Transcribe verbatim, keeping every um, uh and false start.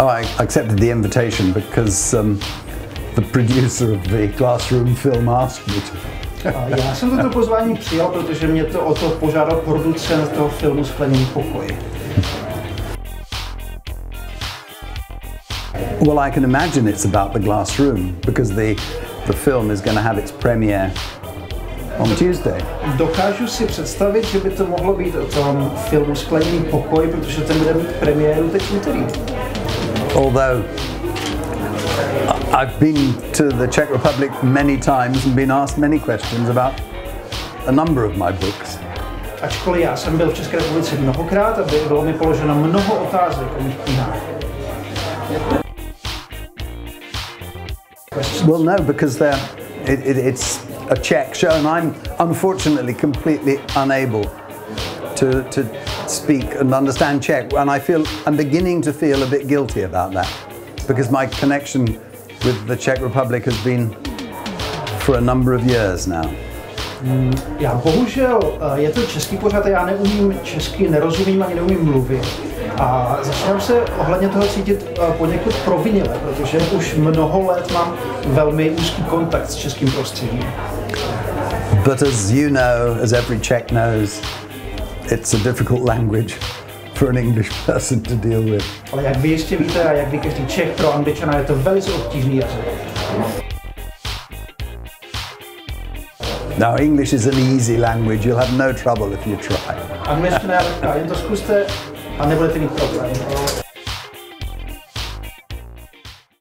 Oh, I accepted the invitation because um, the producer of the Glass Room film asked me to. Já jsem toto pozvání přijal, protože mě to o to požádal producent toho filmu Skleněný pokoj. Well, I can imagine it's about the Glass Room because the the film is going to have its premiere on Tuesday. Dokážu si představit, že by to mohlo být o tom filmu Skleněný pokoj, protože ten bude mít premiéru teď v úterý. Although I've been to the Czech Republic many times and been asked many questions about a number of my books. Ačkoliv já jsem byl v České republice mnohokrát a bylo mi položeno mnoho otázek o mých knihách. Well, no, because it, it, it's a Czech show and I'm unfortunately completely unable to, to speak and understand Czech, and I feel, I'm beginning to feel a bit guilty about that because my connection with the Czech Republic has been for a number of years now. Mm, já bohužel, je to český pořad a já neumím česky, nerozumím ani neumím mluvit. A začínám se ohledně toho cítit poněkud provinile, protože už mnoho let mám velmi úzký kontakt s českým prostředím. But as you know, as every Czech knows, it's a difficult language for an English person to deal with. Ale jak vy jistě víte a jak ví každý Čech, pro Angličana je to velice obtížný jazyk. Now English is an easy language. You'll have no trouble if you try. Angličtina je lehká, jen to zkuste a nebudete mít problém.